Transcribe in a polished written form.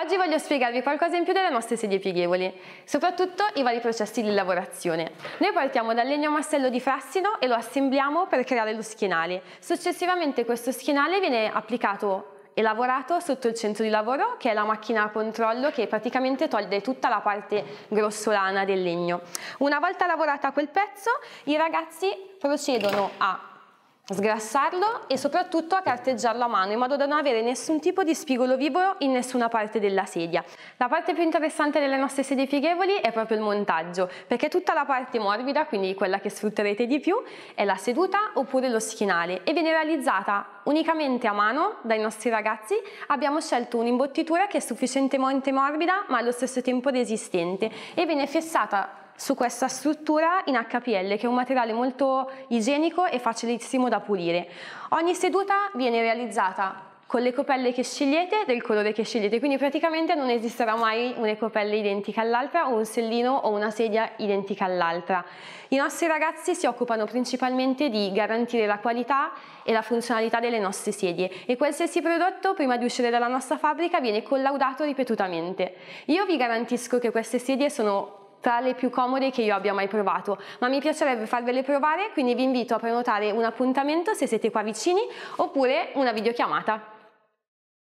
Oggi voglio spiegarvi qualcosa in più delle nostre sedie pieghevoli, soprattutto i vari processi di lavorazione. Noi partiamo dal legno massello di frassino e lo assembliamo per creare lo schienale. Successivamente questo schienale viene applicato e lavorato sotto il centro di lavoro, che è la macchina a controllo che praticamente toglie tutta la parte grossolana del legno. Una volta lavorata quel pezzo, i ragazzi procedono a sgrassarlo e soprattutto a carteggiarlo a mano in modo da non avere nessun tipo di spigolo vivo in nessuna parte della sedia. La parte più interessante delle nostre sedie pieghevoli è proprio il montaggio, perché tutta la parte morbida, quindi quella che sfrutterete di più, è la seduta oppure lo schienale e viene realizzata unicamente a mano dai nostri ragazzi. Abbiamo scelto un'imbottitura che è sufficientemente morbida ma allo stesso tempo resistente e viene fissata su questa struttura in HPL, che è un materiale molto igienico e facilissimo da pulire. Ogni seduta viene realizzata con le copelle che scegliete, del colore che scegliete, quindi praticamente non esisterà mai un'ecopelle identica all'altra o un sellino o una sedia identica all'altra. I nostri ragazzi si occupano principalmente di garantire la qualità e la funzionalità delle nostre sedie e qualsiasi prodotto prima di uscire dalla nostra fabbrica viene collaudato ripetutamente. Io vi garantisco che queste sedie sono tra le più comode che io abbia mai provato, ma mi piacerebbe farvele provare, quindi vi invito a prenotare un appuntamento se siete qua vicini oppure una videochiamata.